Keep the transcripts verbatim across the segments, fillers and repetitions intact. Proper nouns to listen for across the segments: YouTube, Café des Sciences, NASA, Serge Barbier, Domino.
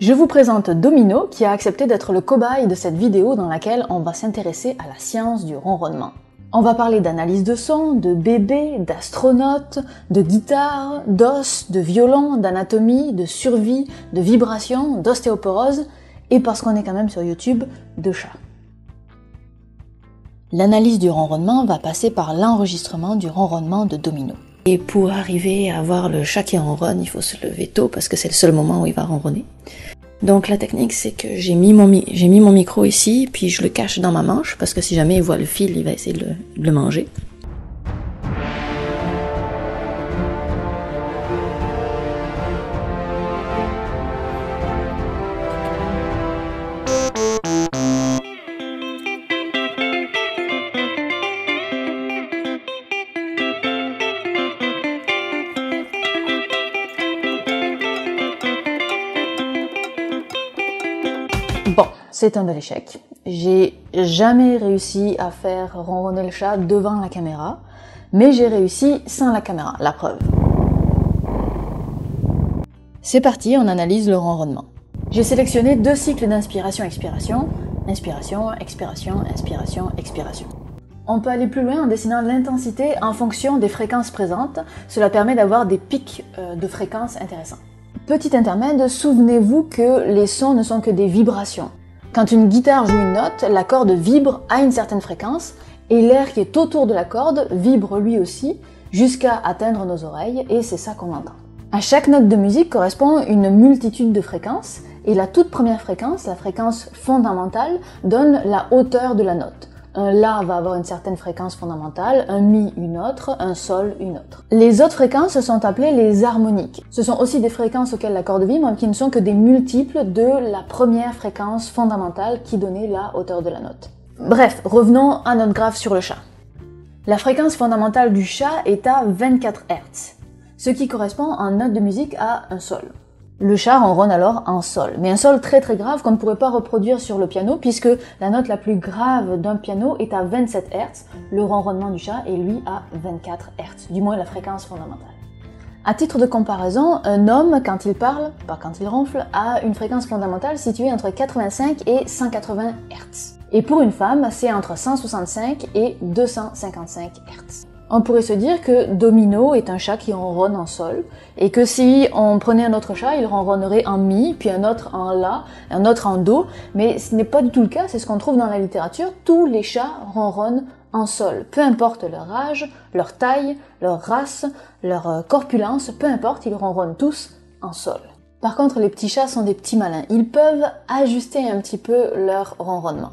Je vous présente Domino, qui a accepté d'être le cobaye de cette vidéo dans laquelle on va s'intéresser à la science du ronronnement. On va parler d'analyse de son, de bébé, d'astronaute, de guitare, d'os, de violon, d'anatomie, de survie, de vibration, d'ostéoporose, et parce qu'on est quand même sur YouTube, de chat. L'analyse du ronronnement va passer par l'enregistrement du ronronnement de Domino. Et pour arriver à voir le chat qui ronronne, il faut se lever tôt parce que c'est le seul moment où il va ronronner. Donc la technique, c'est que j'ai mis, mi j'ai mis mon micro ici, puis je le cache dans ma manche, parce que si jamais il voit le fil, il va essayer de le, de le manger. Bon, c'est un bel échec. J'ai jamais réussi à faire ronronner le chat devant la caméra, mais j'ai réussi sans la caméra, la preuve. C'est parti, on analyse le ronronnement. J'ai sélectionné deux cycles d'inspiration-expiration. Inspiration, expiration, inspiration, expiration. On peut aller plus loin en dessinant l'intensité en fonction des fréquences présentes. Cela permet d'avoir des pics de fréquences intéressants. Petit intermède, souvenez-vous que les sons ne sont que des vibrations. Quand une guitare joue une note, la corde vibre à une certaine fréquence et l'air qui est autour de la corde vibre lui aussi jusqu'à atteindre nos oreilles et c'est ça qu'on entend. À chaque note de musique correspond une multitude de fréquences et la toute première fréquence, la fréquence fondamentale, donne la hauteur de la note. Un La va avoir une certaine fréquence fondamentale, un Mi une autre, un Sol une autre. Les autres fréquences sont appelées les harmoniques. Ce sont aussi des fréquences auxquelles la corde vibre, mais qui ne sont que des multiples de la première fréquence fondamentale qui donnait la hauteur de la note. Bref, revenons à notre graphe sur le chat. La fréquence fondamentale du chat est à vingt-quatre hertz, ce qui correspond en note de musique à un Sol. Le chat ronronne alors en sol, mais un sol très très grave qu'on ne pourrait pas reproduire sur le piano puisque la note la plus grave d'un piano est à vingt-sept hertz, le ronronnement du chat est lui à vingt-quatre hertz, du moins la fréquence fondamentale. À titre de comparaison, un homme quand il parle, pas quand il ronfle, a une fréquence fondamentale située entre quatre-vingt-cinq et cent quatre-vingts hertz. Et pour une femme, c'est entre cent soixante-cinq et deux cent cinquante-cinq hertz. On pourrait se dire que Domino est un chat qui ronronne en sol, et que si on prenait un autre chat, il ronronnerait en mi, puis un autre en la, un autre en do, mais ce n'est pas du tout le cas, c'est ce qu'on trouve dans la littérature, tous les chats ronronnent en sol, peu importe leur âge, leur taille, leur race, leur corpulence, peu importe, ils ronronnent tous en sol. Par contre, les petits chats sont des petits malins, ils peuvent ajuster un petit peu leur ronronnement.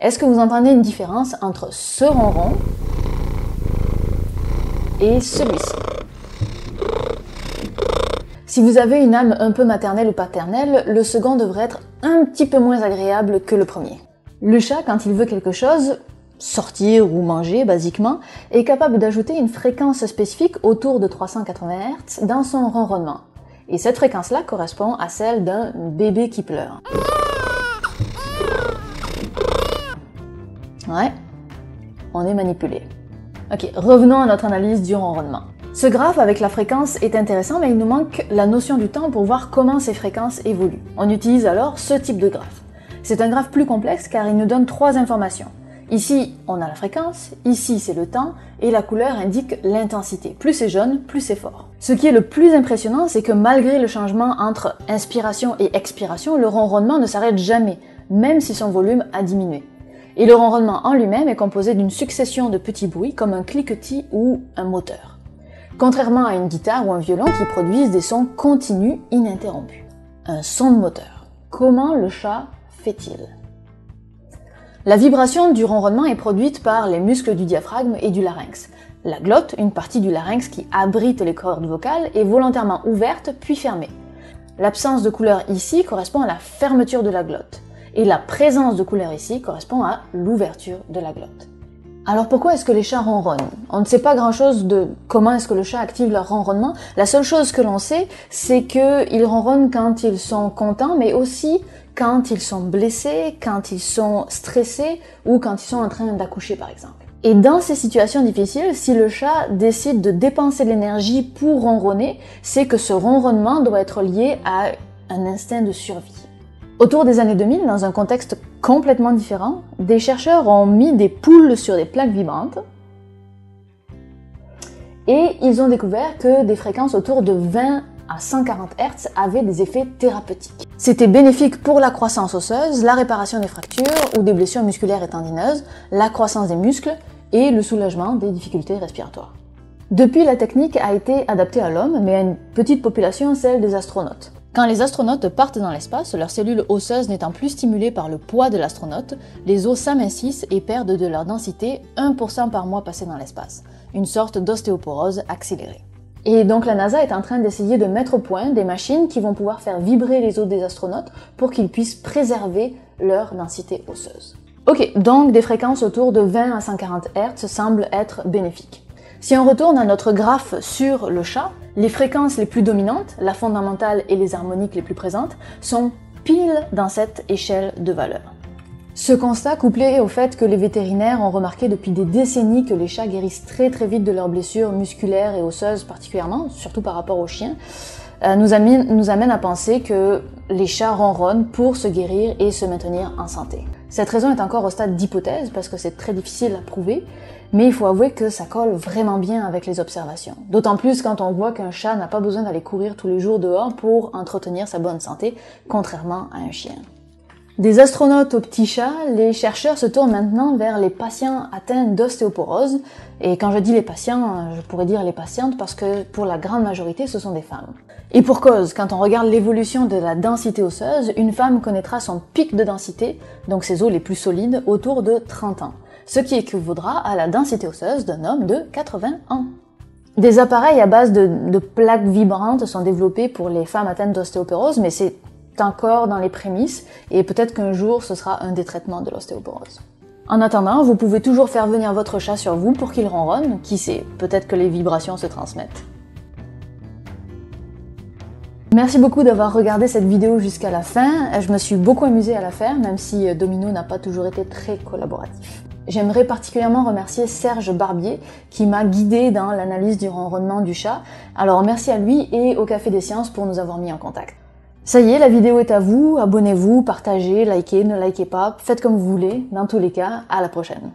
Est-ce que vous entendez une différence entre ce ronron et celui-ci? Si vous avez une âme un peu maternelle ou paternelle, le second devrait être un petit peu moins agréable que le premier. Le chat, quand il veut quelque chose, sortir ou manger basiquement, est capable d'ajouter une fréquence spécifique autour de trois cent quatre-vingts hertz dans son ronronnement. Et cette fréquence-là correspond à celle d'un bébé qui pleure. Ouais, on est manipulé. Ok, revenons à notre analyse du ronronnement. Ce graphe avec la fréquence est intéressant, mais il nous manque la notion du temps pour voir comment ces fréquences évoluent. On utilise alors ce type de graphe. C'est un graphe plus complexe car il nous donne trois informations. Ici, on a la fréquence, ici c'est le temps, et la couleur indique l'intensité. Plus c'est jaune, plus c'est fort. Ce qui est le plus impressionnant, c'est que malgré le changement entre inspiration et expiration, le ronronnement ne s'arrête jamais, même si son volume a diminué. Et le ronronnement en lui-même est composé d'une succession de petits bruits comme un cliquetis ou un moteur. Contrairement à une guitare ou un violon qui produisent des sons continus ininterrompus. Un son de moteur. Comment le chat fait-il? La vibration du ronronnement est produite par les muscles du diaphragme et du larynx. La glotte, une partie du larynx qui abrite les cordes vocales, est volontairement ouverte puis fermée. L'absence de couleur ici correspond à la fermeture de la glotte. Et la présence de couleur ici correspond à l'ouverture de la glotte. Alors pourquoi est-ce que les chats ronronnent? On ne sait pas grand-chose de comment est-ce que le chat active leur ronronnement. La seule chose que l'on sait, c'est qu'ils ronronnent quand ils sont contents, mais aussi quand ils sont blessés, quand ils sont stressés ou quand ils sont en train d'accoucher par exemple. Et dans ces situations difficiles, si le chat décide de dépenser de l'énergie pour ronronner, c'est que ce ronronnement doit être lié à un instinct de survie. Autour des années deux mille, dans un contexte complètement différent, des chercheurs ont mis des poules sur des plaques vibrantes et ils ont découvert que des fréquences autour de vingt à cent quarante hertz avaient des effets thérapeutiques. C'était bénéfique pour la croissance osseuse, la réparation des fractures ou des blessures musculaires et tendineuses, la croissance des muscles et le soulagement des difficultés respiratoires. Depuis, la technique a été adaptée à l'homme, mais à une petite population, celle des astronautes. Quand les astronautes partent dans l'espace, leurs cellules osseuses n'étant plus stimulées par le poids de l'astronaute, les os s'amincissent et perdent de leur densité un pour cent par mois passé dans l'espace, une sorte d'ostéoporose accélérée. Et donc la NASA est en train d'essayer de mettre au point des machines qui vont pouvoir faire vibrer les os des astronautes pour qu'ils puissent préserver leur densité osseuse. Ok, donc des fréquences autour de vingt à cent quarante hertz semblent être bénéfiques. Si on retourne à notre graphe sur le chat, les fréquences les plus dominantes, la fondamentale et les harmoniques les plus présentes, sont pile dans cette échelle de valeurs. Ce constat, couplé au fait que les vétérinaires ont remarqué depuis des décennies que les chats guérissent très très vite de leurs blessures musculaires et osseuses particulièrement, surtout par rapport aux chiens, euh, nous, amène, nous amène à penser que les chats ronronnent pour se guérir et se maintenir en santé. Cette raison est encore au stade d'hypothèse parce que c'est très difficile à prouver, mais il faut avouer que ça colle vraiment bien avec les observations. D'autant plus quand on voit qu'un chat n'a pas besoin d'aller courir tous les jours dehors pour entretenir sa bonne santé, contrairement à un chien. Des astronautes aux petits chats, les chercheurs se tournent maintenant vers les patients atteints d'ostéoporose. Et quand je dis les patients, je pourrais dire les patientes parce que pour la grande majorité, ce sont des femmes. Et pour cause, quand on regarde l'évolution de la densité osseuse, une femme connaîtra son pic de densité, donc ses os les plus solides, autour de trente ans. Ce qui équivaudra à la densité osseuse d'un homme de quatre-vingts ans. Des appareils à base de, de plaques vibrantes sont développés pour les femmes atteintes d'ostéoporose, mais c'est encore dans les prémices et peut-être qu'un jour ce sera un des traitements de l'ostéoporose. En attendant, vous pouvez toujours faire venir votre chat sur vous pour qu'il ronronne, qui sait, peut-être que les vibrations se transmettent. Merci beaucoup d'avoir regardé cette vidéo jusqu'à la fin, je me suis beaucoup amusée à la faire, même si Domino n'a pas toujours été très collaboratif. J'aimerais particulièrement remercier Serge Barbier qui m'a guidée dans l'analyse du ronronnement du chat, alors merci à lui et au Café des Sciences pour nous avoir mis en contact. Ça y est, la vidéo est à vous, abonnez-vous, partagez, likez, ne likez pas, faites comme vous voulez, dans tous les cas, à la prochaine.